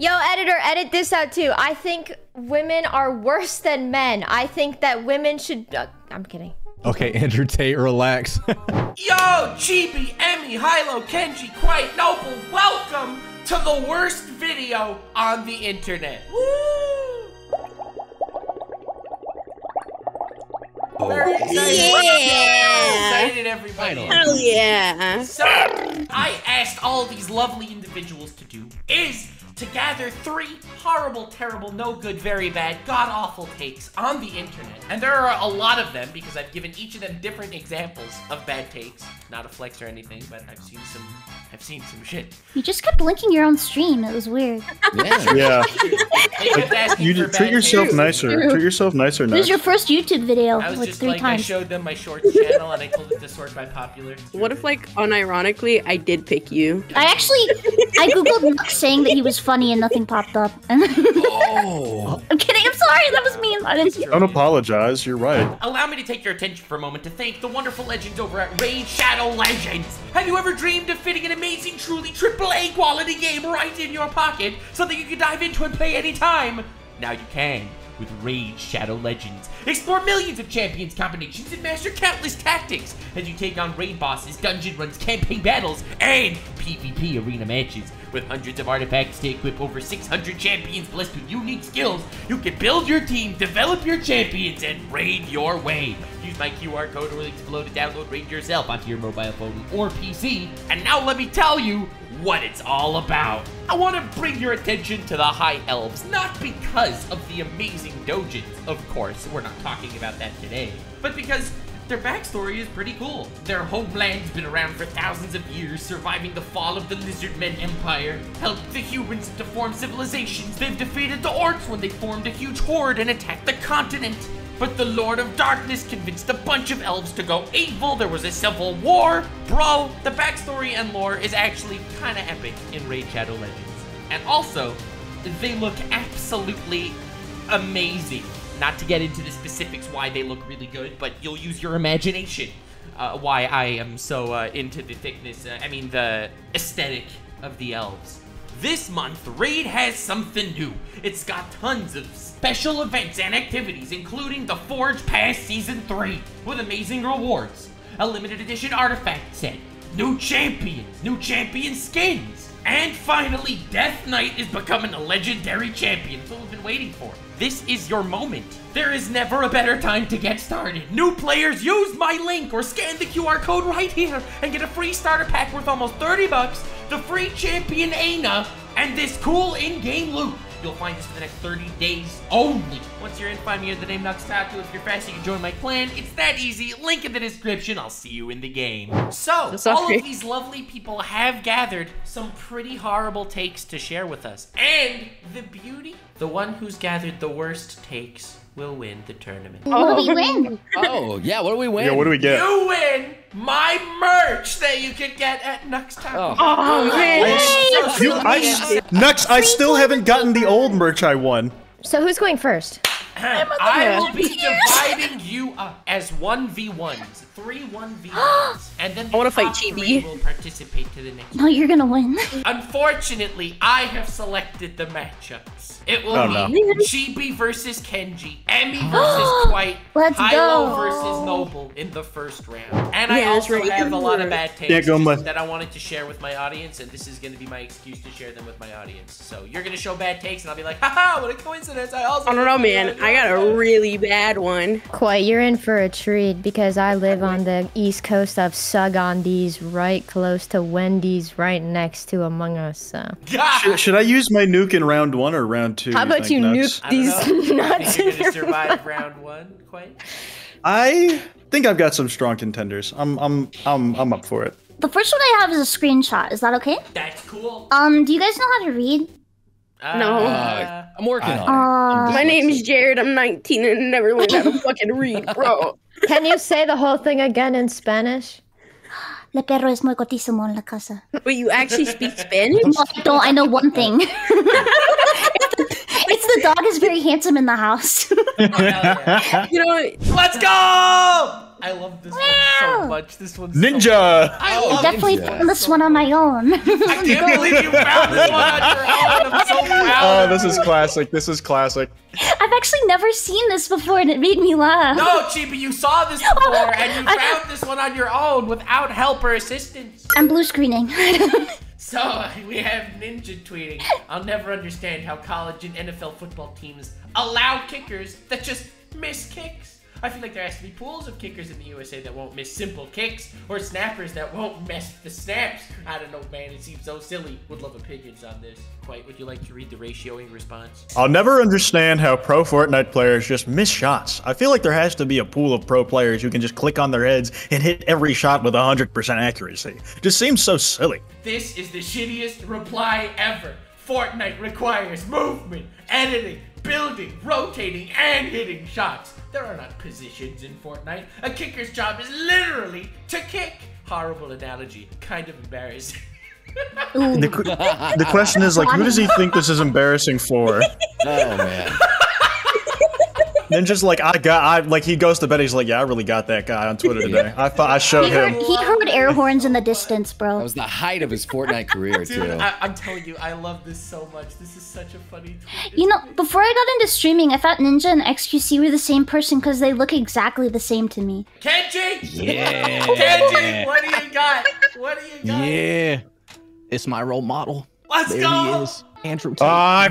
Yo, editor, edit this out too. I think women are worse than men. I think that women should... I'm kidding. Okay, Andrew Tate, relax. Yo, Chibi, Emmy, Hylo, Kenji, Kwite Noble, welcome to the worst video on the internet. Woo! Oh. Very excited. Yeah! Very excited, everybody. Hell yeah! So, I asked all these lovely individuals to do is to gather three horrible, terrible, no good, very bad, god-awful takes on the internet. And there are a lot of them because I've given each of them different examples of bad takes. Not a flex or anything, but I've seen some shit. You just kept linking your own stream. It was weird. Yeah. Yeah. You treat yourself nicer. Treat yourself nicer now. This is your first YouTube video. I was like just three like, times. I showed them my shorts channel and I told it to sort by popular. What if like, unironically, I did pick you? I googled Nux saying that he was funny and nothing popped up. Oh. I'm kidding, I'm sorry, that was mean. Don't apologize, you're right. Allow me to take your attention for a moment to thank the wonderful legends over at Raid Shadow Legends. Have you ever dreamed of fitting an amazing, truly AAA quality game right in your pocket so that you can dive into and play anytime? Now you can. With Raid Shadow Legends. Explore millions of champions, combinations, and master countless tactics as you take on raid bosses, dungeon runs, campaign battles, and PvP arena matches. With hundreds of artifacts to equip over 600 champions blessed with unique skills, you can build your team, develop your champions, and raid your way. Use my QR code or links below to download Raid yourself onto your mobile phone or PC. And now let me tell you what it's all about. I want to bring your attention to the High Elves, not because of the amazing Dojins, of course, we're not talking about that today, but because their backstory is pretty cool. Their homeland's been around for thousands of years, surviving the fall of the Lizardmen Empire, helped the humans to form civilizations, they've defeated the orcs when they formed a huge horde and attacked the continent. But the Lord of Darkness convinced a bunch of elves to go evil. There was a civil war. Bro, the backstory and lore is actually kind of epic in Raid Shadow Legends. And also, they look absolutely amazing. Not to get into the specifics why they look really good, but you'll use your imagination. Why I am so into the thickness, the aesthetic of the elves. This month, Raid has something new. It's got tons of special events and activities, including the Forge Pass Season 3, with amazing rewards, a limited edition artifact set, new champion skins, and finally, Death Knight is becoming a legendary champion, that's what we've been waiting for. This is your moment. There is never a better time to get started. New players, use my link or scan the QR code right here and get a free starter pack worth almost $30, the free champion Aina, and this cool in-game loot. You'll find this for the next 30 days only. Once you're in, find me under the name Nux Taku. If you're fast, you can join my clan. It's that easy. Link in the description. I'll see you in the game. So, all of these lovely people have gathered some pretty horrible takes to share with us. And the beauty, the one who's gathered the worst takes will win the tournament. Oh. What do we win? Oh, yeah, what do we win? Yeah, what do we get? You win my merch that you can get at Nux Time. Nux, I still haven't gotten the old merch I won. So who's going first? I will be dividing you up as 1v1s, 3 1v1s, and then the top three will participate to the next. No, you're gonna win. Unfortunately, I have selected the matchups. It will be Chibi versus Kenji, Emmy versus Kwite, Hylo versus Noble in the first round. And I also have a lot of bad takes that I wanted to share with my audience, and this is gonna be my excuse to share them with my audience. So you're gonna show bad takes, and I'll be like, haha, what a coincidence. I don't know, man. I got a really bad one. Kwite, you're in for a treat because I live on the east coast of Sugandis, right close to Wendy's, right next to Among Us. So. Should I use my nuke in round one or round two? How about you nuke these nuts? You're gonna survive round one, Kwite? I think I've got some strong contenders. I'm up for it. The first one I have is a screenshot. Is that okay? That's cool. Do you guys know how to read? No. I'm working on it. My name is Jared, I'm 19 and never learned how to fucking read, bro. Can you say the whole thing again in Spanish? Le perro es muy cotísimo en la casa. Wait, you actually speak Spanish? No, I don't. I know one thing. It's the dog is very handsome in the house. You know, let's go! I love this one so much. This one's Ninja! So I definitely found this one on my own. I can't believe you found this one on your own. I'm so proud. Oh, this is classic. This is classic. I've actually never seen this before, and it made me laugh. No, Chibi, you saw this before, and you found this one on your own without help or assistance. I'm blue screening. So, we have Ninja tweeting. I'll never understand how college and NFL football teams allow kickers that just miss kicks. I feel like there has to be pools of kickers in the USA that won't miss simple kicks, or snappers that won't mess the snaps. I don't know, man. It seems so silly. Would love opinions on this. Kwite, would you like to read the ratioing response? I'll never understand how pro Fortnite players just miss shots. I feel like there has to be a pool of pro players who can just click on their heads and hit every shot with 100% accuracy. Just seems so silly. This is the shittiest reply ever. Fortnite requires movement, editing, building, rotating, and hitting shots. There are not positions in Fortnite. A kicker's job is literally to kick. Horrible analogy. Kind of embarrassing. The question is, like, who does he think this is embarrassing for? Oh, man. Then just like, like, he goes to bed, he's like, yeah, I really got that guy on Twitter today. I showed him. He heard air horns in the distance, bro. That was the height of his Fortnite career, too. Dude, I'm telling you, I love this so much. This is such a funny tweet. You know, before I got into streaming, I thought Ninja and XQC were the same person because they look exactly the same to me. Kenji! Yeah! Kenji, what do you got? What do you got? Yeah. It's my role model. Let's go! He is. Andrew Tate. I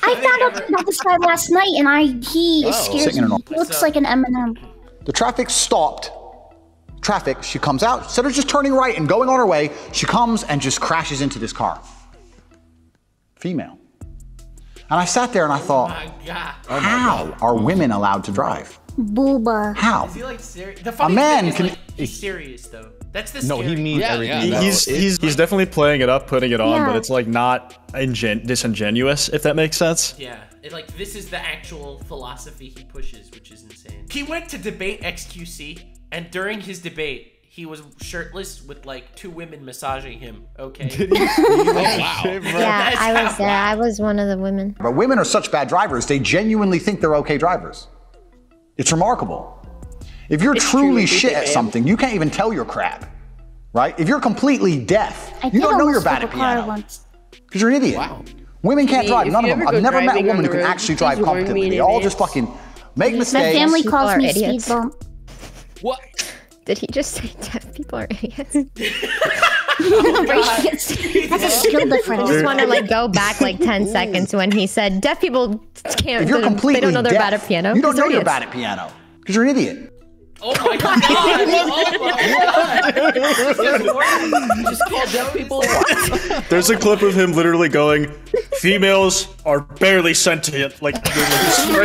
found out about this guy last night, and he scares me. He looks like an Eminem. The traffic stopped. Traffic. She comes out. Instead of just turning right and going on her way, she comes and just crashes into this car. Female. And I sat there and I thought, how are women allowed to drive? Booba. How? Is he like serious? The funny thing is, like, he's serious though. That's the scary. No, he means everything. Yeah, he's definitely playing it up, putting it on, but it's like not disingenuous, if that makes sense. Yeah, this is the actual philosophy he pushes, which is insane. He went to debate XQC, and during his debate, he was shirtless with like two women massaging him. Okay. Did he? Oh, wow. Yeah, I was there. I was one of the women. But women are such bad drivers; they genuinely think they're okay drivers. It's remarkable. If you're truly shit at something, you can't even tell your crap, right? If you're completely deaf, you don't know you're bad at piano because you're an idiot. Wow. Women can't drive. None of them. I've never met a woman who can actually drive competently. They all just fucking make mistakes. My family calls me Speed Bump. What? Did he just say deaf people are idiots? Oh, that's a skill difference. I just want to go back 10 seconds when he said deaf people can't. If you're completely deaf, they don't know they're bad at piano. You don't know you're bad at piano because you're an idiot. Oh my god! Oh my god! You just called deaf people. There's a clip of him literally going, "Females are barely sentient." Like, can you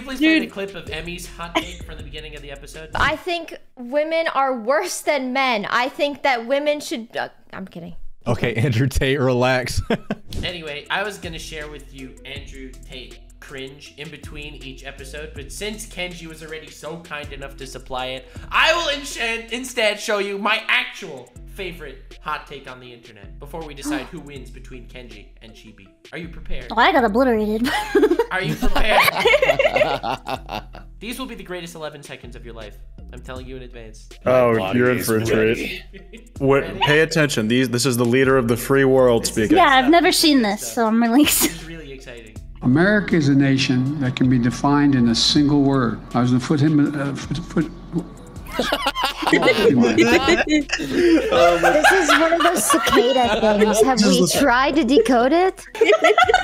please play the clip of Emmy's hot take from the beginning of the episode? I think women are worse than men. I think that women should. I'm kidding. Okay, Andrew Tate, relax. Anyway, I was gonna share with you Andrew Tate cringe in between each episode, but since Kenji was already so kind enough to supply it, I will instead show you my actual favorite hot take on the internet before we decide who wins between Kenji and Chibi. Are you prepared? Oh, I got obliterated. Are you prepared? These will be the greatest 11 seconds of your life. I'm telling you in advance. Oh, you're in for a treat. Pay attention. This is the leader of the free world speaking. Yeah, I've never seen this, so I'm really excited. This is really exciting. America is a nation that can be defined in a single word. I was going to put him... This is one of those cicada things. Have we tried to decode it?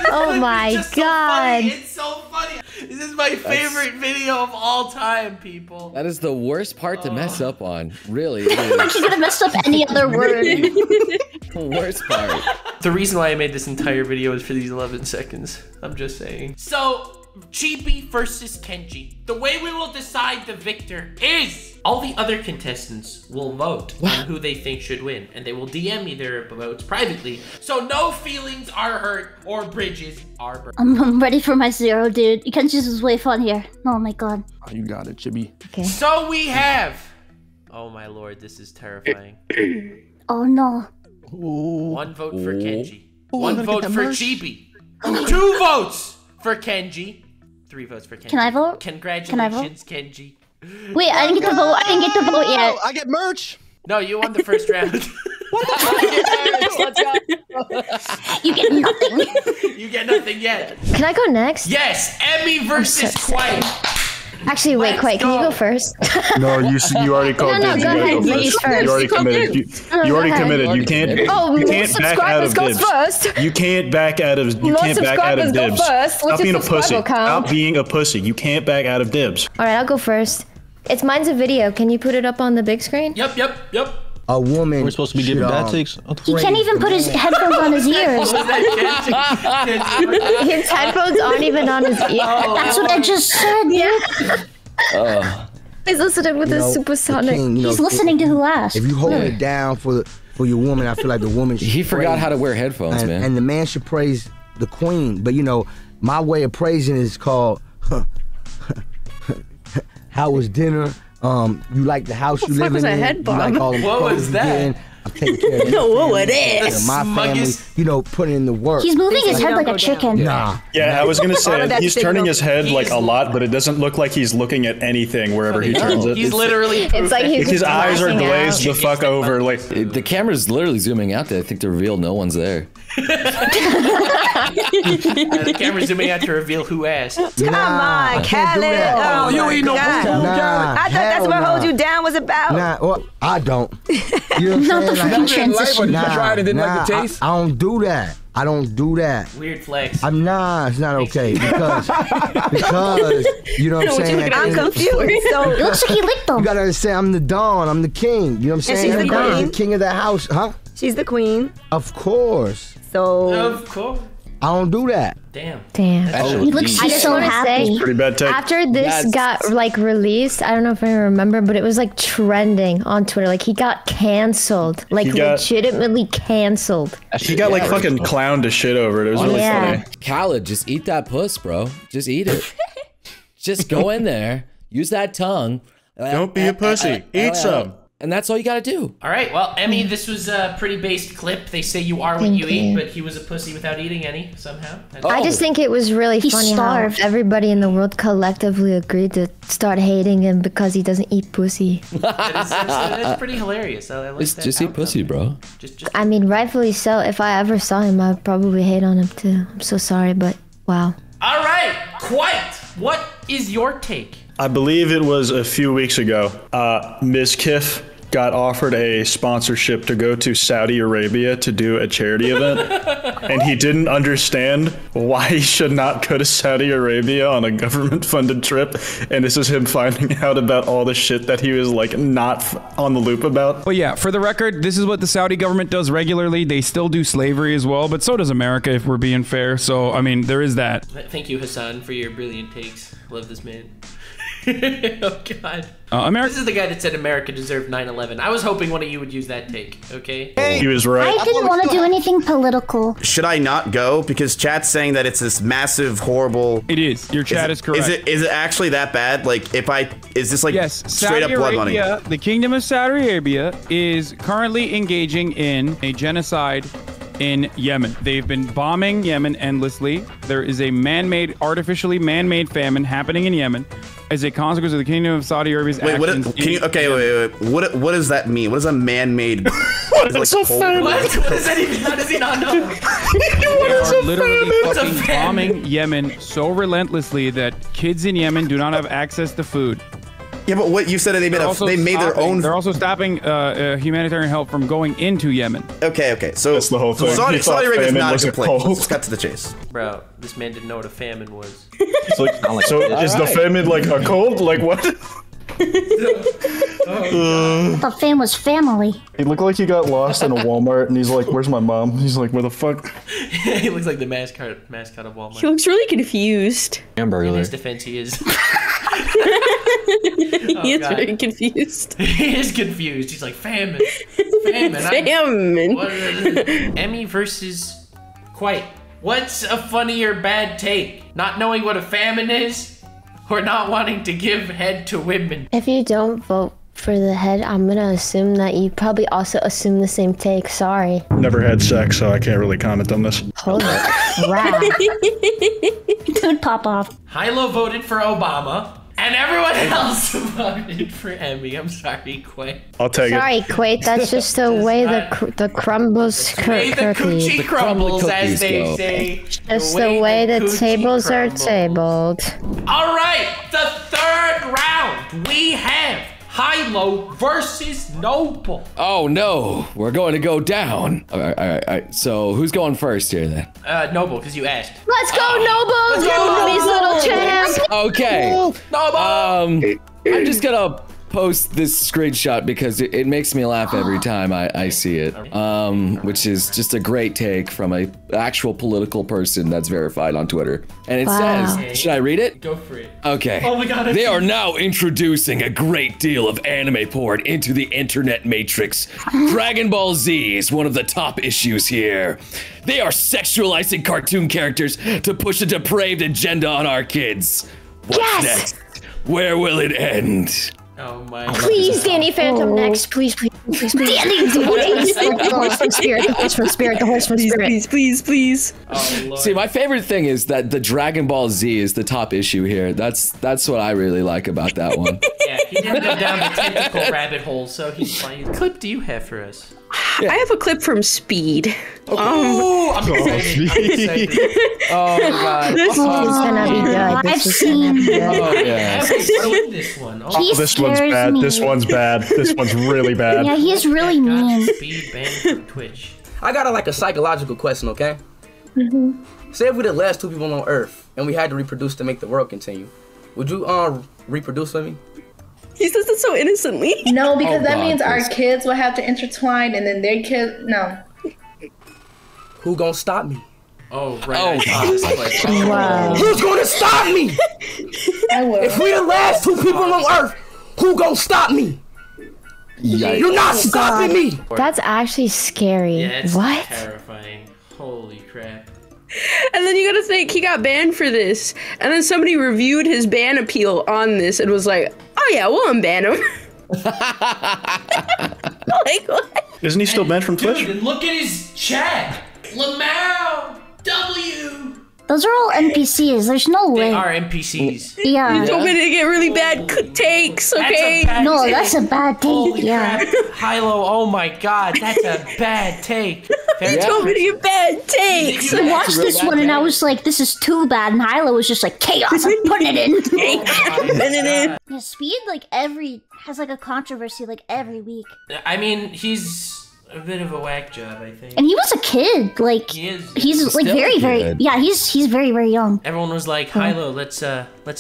Oh my god. So it's so funny. This is my favorite video of all time, people. That is the worst part to mess up on. Really. Like you're going to mess up any other word. The worst part. The reason why I made this entire video is for these 11 seconds. I'm just saying. So, Chibi versus Kenji. The way we will decide the victor is all the other contestants will vote on who they think should win, and they will DM me their votes privately. So no feelings are hurt or bridges are burnt. I'm ready for my zero, dude. Kenji's is way funnier. Oh my god. Oh, you got it, Chibi. Okay. So we have. Oh my lord, this is terrifying. Oh no. Ooh. One vote for Kenji. Ooh, one vote for Chibi. 2 votes for Kenji. 3 votes for Kenji. Can I vote? Congratulations, Kenji. Wait, I didn't get to vote. I didn't get to vote yet. I get merch. No, you won the first round. What the fuck? You get nothing. You get nothing yet. Can I go next? Yes, Emmy versus Kwite. Actually, wait, Kwite, can you go first? No, you already called. No, go ahead. You already committed. You can't. Oh, you can't back out of dibs. You can't back out of. You can't back out of dibs. Stop being a pussy. Stop being a pussy. You can't back out of dibs. All right, I'll go first. It's mine's a video. Can you put it up on the big screen? Yep. A woman. We're supposed to be giving bad takes. He can't even put his headphones on his ears. His headphones aren't even on his ears. That's what I just said. Yeah. He's listening with his supersonic. He's listening to who asked. If you hold it down for your woman, I feel like the woman. He forgot how to wear headphones, man. And the man should praise the queen. But you know, my way of praising is called. How was dinner? You like the house you live in? What was that? No, what was it? My family, you know, putting in the work. He's moving his head like a chicken. Nah. Yeah, I was gonna say he's turning his head like a lot, but it doesn't look like he's looking at anything wherever he turns it. He's literally. It's like his eyes are glazed the fuck over. Like the camera's literally zooming out there. I think to reveal no one's there. The camera's zooming out to reveal who asked. Come on, Khaled. Oh, you ain't no fool. I thought that's what Hold You Down was about. Nah, well, I don't. Not the fucking transition. I don't do that. I don't do that. Weird flex. It's not okay because you know what I'm saying. I'm confused. It looks like he licked them. You gotta understand, I'm the Don. I'm the king. You know what I'm saying? And she's the queen. King of the house, huh? She's the queen. Of course. So. Of course. I don't do that. Damn. He looks so happy. Pretty bad take. After this got like released, I don't know if I remember, but it was like trending on Twitter. Like he got canceled. Like legitimately canceled. He got like fucking clowned to shit over it. It was really funny. Khaled, just eat that puss, bro. Just eat it. Just go in there. Use that tongue. Don't be a pussy. Eat some. And that's all you gotta do. All right, well, Emmy, this was a pretty based clip. They say you are what you eat, but he was a pussy without eating any somehow. I just think it was really funny how everybody in the world collectively agreed to start hating him because he doesn't eat pussy. That's pretty hilarious. I like that just eat pussy, bro. I mean, rightfully so. If I ever saw him, I'd probably hate on him too. I'm so sorry, but wow. All right, Kwite, what is your take? I believe it was a few weeks ago, Mizkif got offered a sponsorship to go to Saudi Arabia to do a charity event, and he didn't understand why he should not go to Saudi Arabia on a government-funded trip, and this is him finding out about all the shit that he was, like, not on the loop about. But yeah, for the record, this is what the Saudi government does regularly. They still do slavery as well, but so does America, if we're being fair, so, I mean, there is that. Thank you, Hassan, for your brilliant takes. Love this man. Oh, God. This is the guy that said America deserved 9/11. I was hoping one of you would use that take, okay? Hey, he was right. I didn't want to do anything political. Should I not go? Because chat's saying that it's this massive, horrible... It is. Your chat is correct. Is it actually that bad? Like, if I... Is this like straight up blood money? The Kingdom of Saudi Arabia is currently engaging in a genocide in Yemen. They've been bombing Yemen endlessly. There is a artificially man-made famine happening in Yemen as a consequence of the Kingdom of Saudi Arabia's actions. Wait, what does that mean? What is a man-made... What is that even? How does he not know? They are literally fucking bombing Yemen so relentlessly that kids in Yemen do not have access to food. Yeah, but what you said that they made their own. They're also stopping humanitarian help from going into Yemen. Okay. So that's the whole thing. Saudi Arabia is not a complaint. Let's cut to the chase. Bro, this man didn't know what a famine was. Is the famine like a cold? Like what? I thought fam was family. He looked like he got lost in a Walmart, and he's like, "Where's my mom?" He's like, "Where the fuck?" He looks like the mascot of Walmart. He looks really confused. In his defense, he is. He is very confused. He is confused. He's like, famine. Emmy versus Kwite. What's a funnier bad take? Not knowing what a famine is, or not wanting to give head to women? If you don't vote for the head, I'm gonna assume that you probably also assume the same take. Sorry. Never had sex, so I can't really comment on this. Holy crap. Don't pop off. Hylo voted for Obama. And everyone else voted for Emmy. I'm sorry, Kwite. I'll take it. Sorry, Kwite. That's just the way the crumbles cookies. The way the coochie crumbles, as they say. Just the way the tables are tabled. All right, the third round. We have Hylo versus Noble. Oh no, we're going to go down. All right. So who's going first here then? Noble, because you asked. Let's go, Noble. Let's go, Noble's little champ. Okay. Noble. I'm just gonna post this screenshot because it makes me laugh every time I see it. Which is just a great take from a actual political person that's verified on Twitter. And it says, should I read it? Go for it. Okay. Oh my God. They are now introducing a great deal of anime porn into the internet matrix. Dragon Ball Z is one of the top issues here. They are sexualizing cartoon characters to push a depraved agenda on our kids. What's next? Where will it end? Oh my! Please, Danny Phantom next, please. Danny, please. The horse from Spirit, the horse from Spirit, the horse from Spirit. Please. Oh, Lord. See, my favorite thing is that the Dragon Ball Z is the top issue here. That's what I really like about that one. Yeah, he didn't go down the typical rabbit hole, so he's fine. What clip do you have for us? Yeah. I have a clip from Speed. Okay. I'm excited. Oh God! This is gonna be good. I've seen this one. Oh, this one's bad. This one's bad. This one's really bad. Yeah, he is really mean. Speed banned from Twitch. I got like a psychological question, okay? Mm-hmm. Say if we're the last two people on Earth and we had to reproduce to make the world continue, would you reproduce with me? He says it so innocently. No, because that means our kids will have to intertwine and then their kids, no. Who gonna stop me? Oh, right. Oh, wow. Who's gonna stop me? I will. If we the last two people on Earth, who gonna stop me? Yikes. You're not stopping me. That's actually scary. Yeah, it's terrifying. Holy crap. And then you gotta think, he got banned for this. And then somebody reviewed his ban appeal on this and was like, oh yeah, we'll unban him. Like, what? Isn't he still banned from Twitch? And look at his chat. Lamau W. Those are all NPCs. There's no way. They are NPCs. Yeah. You told me to get really bad takes, okay? That's a bad take. Holy crap. Hylo, oh my God, that's a bad take. You told me to get bad takes. I watched this one and I was like, this is too bad. And Hylo was just like, chaos, I'm putting it in. Yeah, Speed, has a controversy, every week. I mean, he's a bit of a whack job, I think. And he was a kid, he's like very, very, yeah, he's very, very young. Everyone was like, Hylo, let's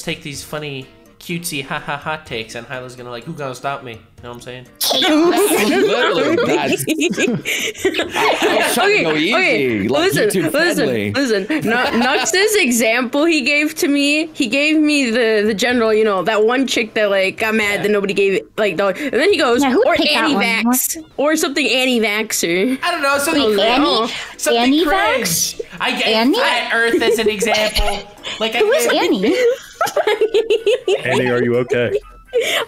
take these funny, cutesy, ha takes, and Hylo's gonna who gonna stop me? You know what I'm saying? Literally, okay. Listen. Nux's example he gave to me, he gave me the general, you know, that one chick that got mad that nobody gave it, and then he goes, or anti-vax, or something anti-vaxxer. I don't know, something anti-vax. I get Earth as an example. Who is Annie? Annie, are you okay?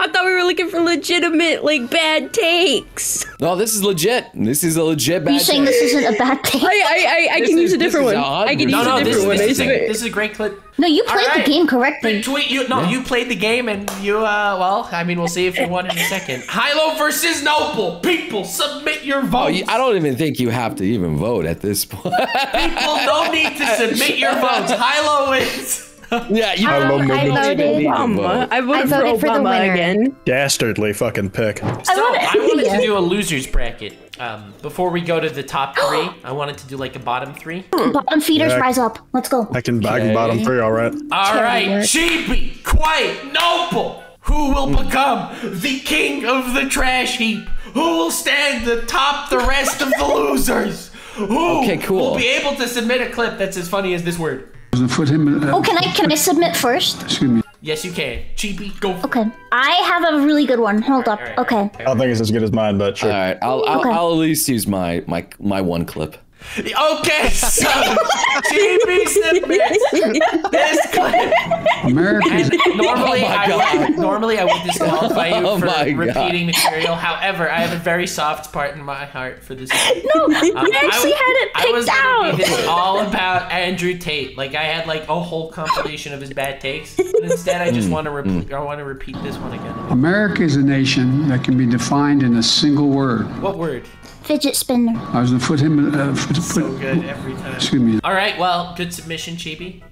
I thought we were looking for legitimate, bad takes. No, this is legit. This is a legit bad take. You're saying this isn't a bad take? I can use a different one. I can use a different one. This is a great clip. No, you played the game correctly. You played the game and you, well, I mean, we'll see if you won in a second. Hylo versus Noble. People, submit your votes. I don't even think you have to even vote at this point. People don't need to submit your votes. Hylo wins. Yeah, you I voted for the winner again. Dastardly fucking pick. So I wanted to do a loser's bracket. Before we go to the top three, I wanted to do a bottom three. Bottom feeders rise up. Let's go. I can bottom three, alright. Alright, Chibi, Kwite, Noble. Who will become the king of the trash heap? Who will stand atop the rest of the losers? Who will be able to submit a clip that's as funny as this word? Can I submit first? Excuse me. Yes, you can. Chibi, go. Okay. I have a really good one. Hold up. Okay. I don't think it's as good as mine, but sure. All right. I'll at least use my one clip. Okay, so Chibi submits this clip. Normally, I would disqualify you for repeating material. However, I have a very soft part in my heart for this. No, you actually had it picked out. I was gonna be this all about Andrew Tate. Like I had like a whole compilation of his bad takes, but instead I just want to repeat this one again. America is a nation that can be defined in a single word. What word? Fidget spinner. I was gonna put him. So good every time. Excuse me. All right, well, good submission, Chibi.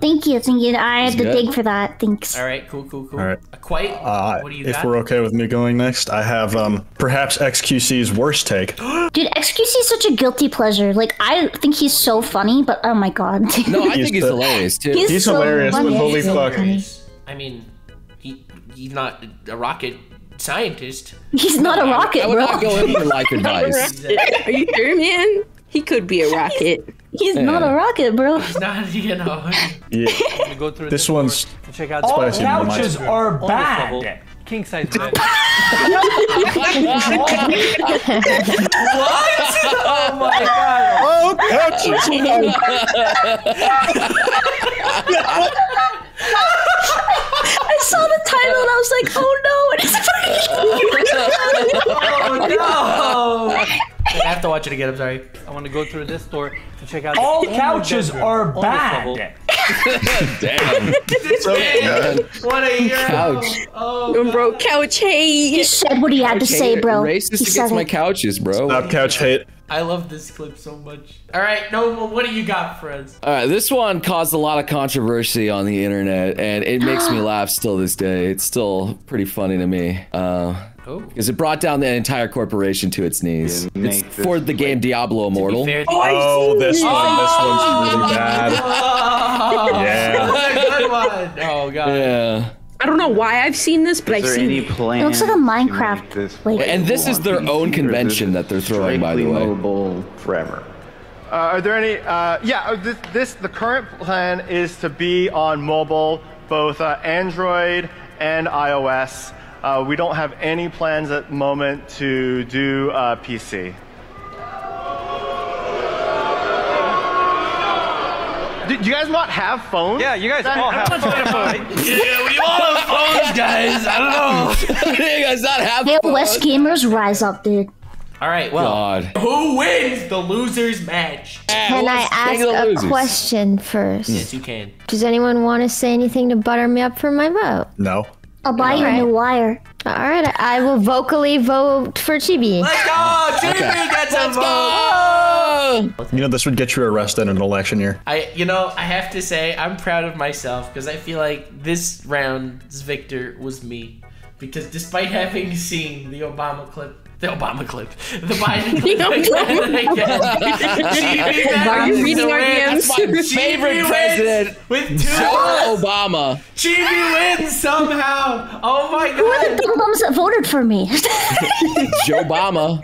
Thank you. I had to dig for that. Thanks. All right, cool. All right. What do you got? If we're okay with me going next, I have perhaps XQC's worst take. Dude, XQC is such a guilty pleasure. Like, I think he's so funny, but oh my god. No, I think he's hilarious too. He's so hilarious, but holy fuck. I mean, he's not a rocket scientist. He's not a rocket, bro. I would not go in for life advice. Are you sure, man? He could be a rocket. He's not a rocket, bro. He's not, you know. Yeah. Go through this one's check out spicy. All couches are bad. King size bed. What? Oh my god. Oh, couches I saw the title and I was like, oh no, it is funny. Oh no. I have to watch it again, I'm sorry. I want to go through this door to check out all couches are bad. Damn. This man, what a year. Couch. Oh, bro, couch hate. He said what he had to say, bro. Racist against my couches, bro. Stop couch hate. I love this clip so much. All right, Noble, what do you got, friends? All right, this one caused a lot of controversy on the internet, and it makes me laugh still this day. It's still pretty funny to me. Because it brought down the entire corporation to its knees. It's for the game Diablo Immortal. This one's really bad. Yeah. Good one. Oh god. Yeah. I don't know why I've seen this, but I've seen it. It looks like a Minecraft. And this is their own convention that they're throwing, by the way. Forever. Are there any? The current plan is to be on mobile, both Android and iOS. We don't have any plans at the moment to do PC. Do you guys not have phones? Yeah, you guys all have phones. Yeah, we all have phones, guys. I don't know. You guys not have phones. West gamers, rise up, dude. All right, well, who wins the losers match? Can I ask a question first? Yes, you can. Does anyone want to say anything to butter me up for my vote? No. I'll buy you a new wire. All right, I will vocally vote for Chibi. Let's go! Chibi gets a vote! You know, this would get you arrested in an election year. I have to say, I'm proud of myself because I feel like this round's victor was me. Because despite having seen the Obama clip, the Biden clip. Are you reading our DMs? My favorite president with two Obama. Chibi wins somehow. Oh my god. Who are the big bums that voted for me? Joe Obama.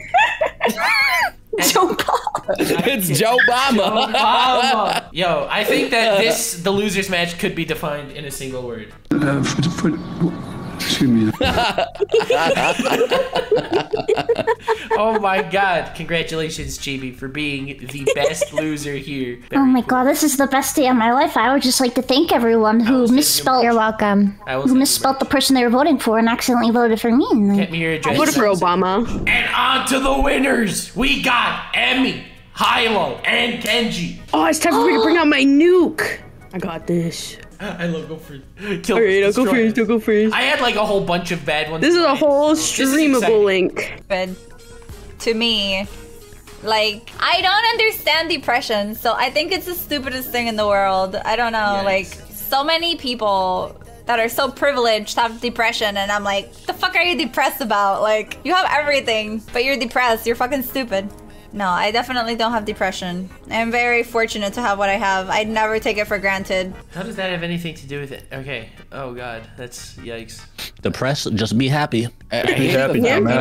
Joe Obama. It's Joe Obama. Yo, I think that the losers match could be defined in a single word. Excuse me. Oh my god, congratulations Chibi for being the best loser here. Very cool. This is the best day of my life. I would just like to thank everyone who misspelled the person they were voting for and accidentally voted for me. Get me your address. I voted for Obama. And on to the winners, we got Emmy, Hylo, and Kenji. Oh, it's time for me to bring out my nuke. I got this. I love go first. Alright, I'll go first, I had like a whole bunch of bad ones. This is a whole streamable link. But to me, like, I don't understand depression, so I think it's the stupidest thing in the world. I don't know, like, so many people that are so privileged have depression, and I'm like, the fuck are you depressed about? Like, you have everything, but you're depressed, you're fucking stupid. No, I definitely don't have depression. I'm very fortunate to have what I have. I'd never take it for granted. How does that have anything to do with it? Okay. Oh god, that's yikes. Depressed, just be happy. I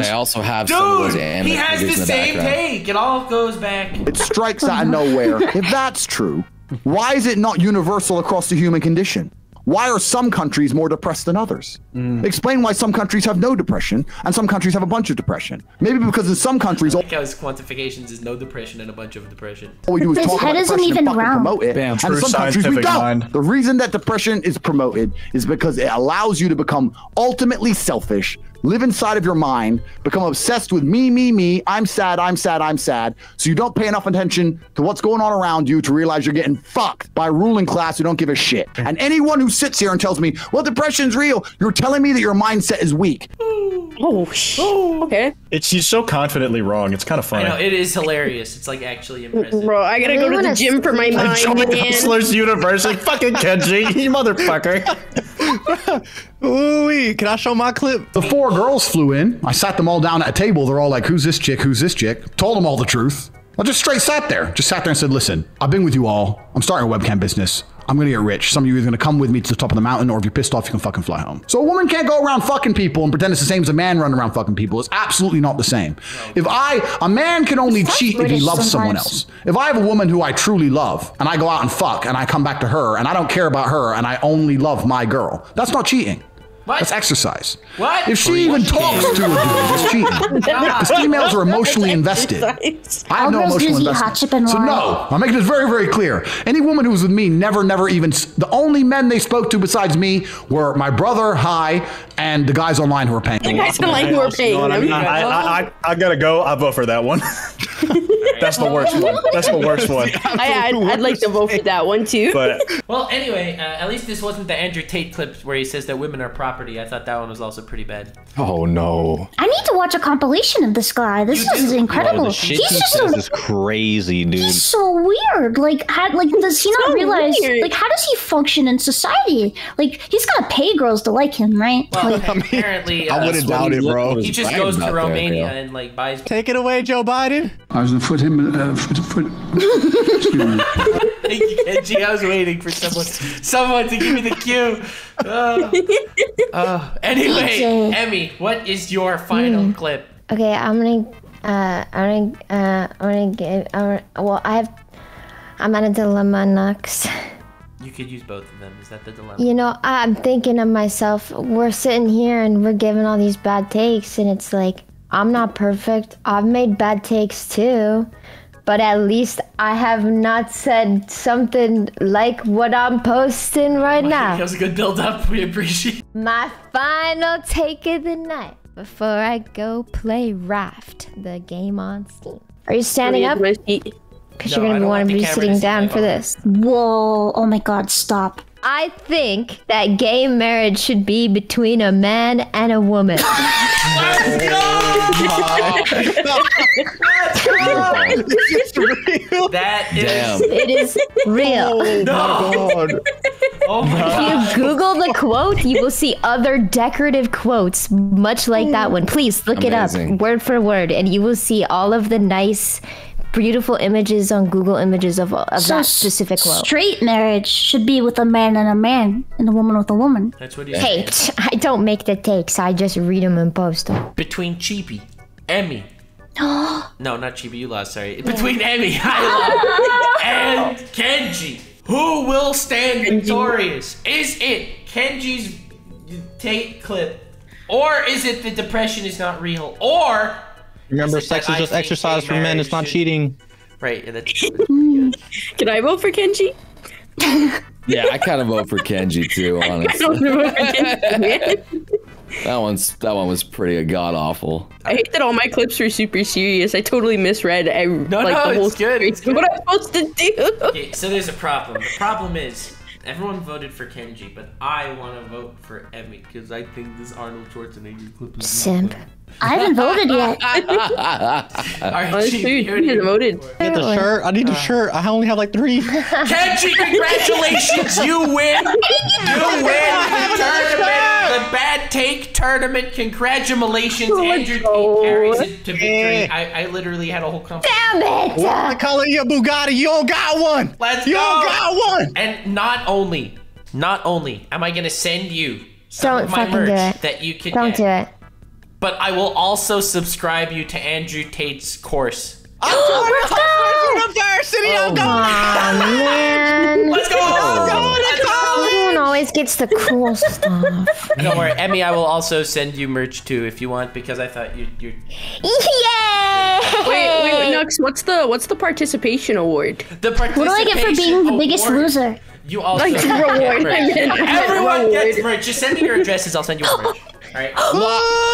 also have some. Dude, he has the same take. It all goes back. It strikes out of nowhere. If that's true, why is it not universal across the human condition? Why are some countries more depressed than others? Explain why some countries have no depression and some countries have a bunch of depression. Maybe because in some countries, I think his quantifications is no depression and a bunch of depression. All we do is talk about depression and fucking promote it. Damn, and in some countries we don't. The reason that depression is promoted is because it allows you to become ultimately selfish, live inside of your mind, become obsessed with me, me, me, I'm sad, I'm sad, I'm sad. So you don't pay enough attention to what's going on around you to realize you're getting fucked by a ruling class who don't give a shit. And anyone who sits here and tells me, well, depression's real, you're telling me that your mindset is weak. Oh, okay. She's so confidently wrong. It's kind of funny. I know, it is hilarious. It's like actually impressive. Bro, I gotta go to the gym for my mind. I'm going to Counselor's Universe, like fucking Kenji, you motherfucker. Ooh, can I show my clip? The four girls flew in. I sat them all down at a table. They're all like, who's this chick? Who's this chick? Told them all the truth. I just straight sat there. Just sat there and said, listen, I've been with you all. I'm starting a webcam business. I'm gonna get rich. Some of you are gonna come with me to the top of the mountain, or if you're pissed off, you can fucking fly home. So a woman can't go around fucking people and pretend it's the same as a man running around fucking people. It's absolutely not the same. If a man can only cheat if he loves someone else. If I have a woman who I truly love and I go out and fuck and I come back to her and I don't care about her and I only love my girl, that's not cheating. What? That's exercise. What? If she even talks to a dude, it's cheating. Because females are emotionally invested. I have no emotional investment. So no, I'm making this very, very clear. Any woman who was with me never even, the only men they spoke to besides me were my brother, Hi, and the guys online who were paying. The guys online who are paying. I gotta go, I vote for that one. That's the worst one. That's the worst one. I'd like to vote for that one too. But well, anyway, at least this wasn't the Andrew Tate clip where he says that women are property. I thought that one was also pretty bad. Oh no! I need to watch a compilation of this guy. This is incredible. The shit he's just crazy, dude. He's so weird. Like, does he not realize? Like, how does he function in society? Like, he's gotta pay girls to like him, right? Well, like, apparently, I wouldn't doubt it, bro. He just goes to Romania and like buys. Take it away, Joe Biden. I was gonna put him in Thank you, Kenji. I was waiting for someone to give me the cue. Anyway, DJ. Emmy, what is your final clip? Okay, I'm at a dilemma, Nux. You could use both of them. Is that the dilemma? You know, I'm thinking to myself, we're sitting here and we're giving all these bad takes, and it's like, I'm not perfect. I've made bad takes too. But at least I have not said something like what I'm posting right now. That was a good build up. We appreciate it. My final take of the night before I go play Raft, the game on Steam. Are you standing up? Because you're going to want to be sitting down for this. Whoa. Oh my God. Stop. I think that gay marriage should be between a man and a woman. Let's go! That is Damn. It is real. Oh, no. God. Oh my God. If you Google the quote, you will see other decorative quotes, much like that one. Please look it up, word for word, and you will see all of the nice, beautiful images on Google Images of that specific quote. Straight marriage should be with a man and a man, and a woman with a woman. That's what he said. I don't make the takes. I just read them and post them. Between Chibi, Emmy. No, not Chibi. You lost. Sorry. Between Emmy, Hylo, and Kenji, who will stand victorious? Is it Kenji's Tate clip, or is it the depression is not real, or? Remember, sex is just exercise for men. It's not cheating. Right. And that's Can I vote for Kenji? Yeah, I kind of vote for Kenji too, honestly. That one was pretty god awful. I hate that all my clips were super serious. I totally misread. It's good. What I'm supposed to do? Okay, so there's a problem. The problem is everyone voted for Kenji, but I want to vote for Emmy because I think this Arnold Schwarzenegger clip is simp. I haven't voted yet. Honestly, you haven't voted. Get the shirt. I need the shirt. I only have like 3. Kenji, congratulations! You win. You win the tournament. The bad take tournament. Congratulations, Andrew Tate carries it to victory. I literally had a whole company. Damn it! What the color of your Bugatti? You don't got one. Let's go. You don't got one. And not only am I gonna send you some of my merch that you can. Don't do it. But I will also subscribe you to Andrew Tate's course. Let's go! I'm going to college! You don't always gets the cool stuff. Don't worry, Emmy, I will also send you merch too if you want, because I thought you'd... Yay! Wait, Nux, what's the participation award? The participation award. What do I get for being the biggest loser? You also like, get merch. Everyone gets merch. Just send me your addresses, I'll send you merch. Alright.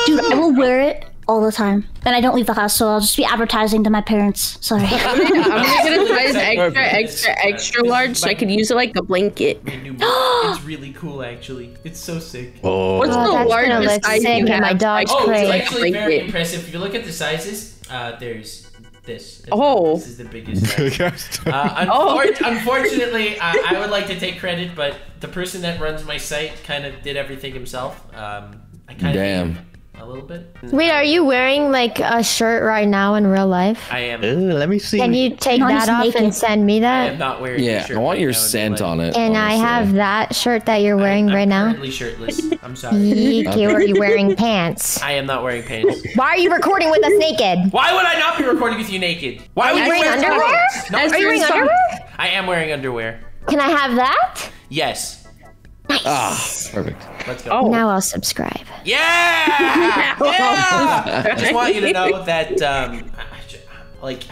Dude, I will wear it all the time. And I don't leave the house, so I'll just be advertising to my parents. Sorry. I'm gonna buy this extra large so I could use it like a blanket. It's really cool, actually. It's so sick. Oh. What's the largest size you have? My dog's it's actually very impressive. If you look at the sizes, there's this. This is the biggest size. Unfortunately, I would like to take credit, but the person that runs my site kind of did everything himself. I kind of... Damn. A little bit. Wait, are you wearing like a shirt right now in real life? I am. Ooh, let me see. Can you take that off and send me that? I am not wearing a shirt. I want your scent on it. And honestly, I have that shirt that you're wearing right now. I'm currently shirtless. I'm sorry. Are you wearing pants? I am not wearing pants. Why are you recording with us naked? Why would I not be recording with you naked? Why would you wear underwear? No, are you wearing underwear? I am wearing underwear. Can I have that? Yes. Nice. Ah, perfect. Let's go. Oh. Now I'll subscribe. Yeah! Yeah! I just want you to know that, like,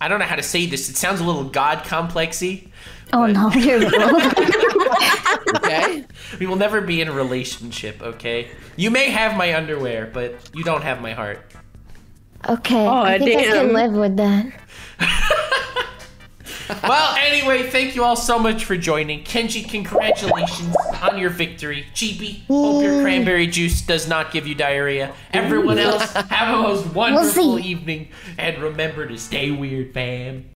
I don't know how to say this. It sounds a little God complexy. Oh no, you're wrong. Okay. We will never be in a relationship, okay? You may have my underwear, but you don't have my heart. Okay. Oh, I think I can live with that. Well, anyway, thank you all so much for joining. Kenji, congratulations on your victory. Chibi, hope your cranberry juice does not give you diarrhea. Everyone else, have a most wonderful evening. And remember to stay weird, fam.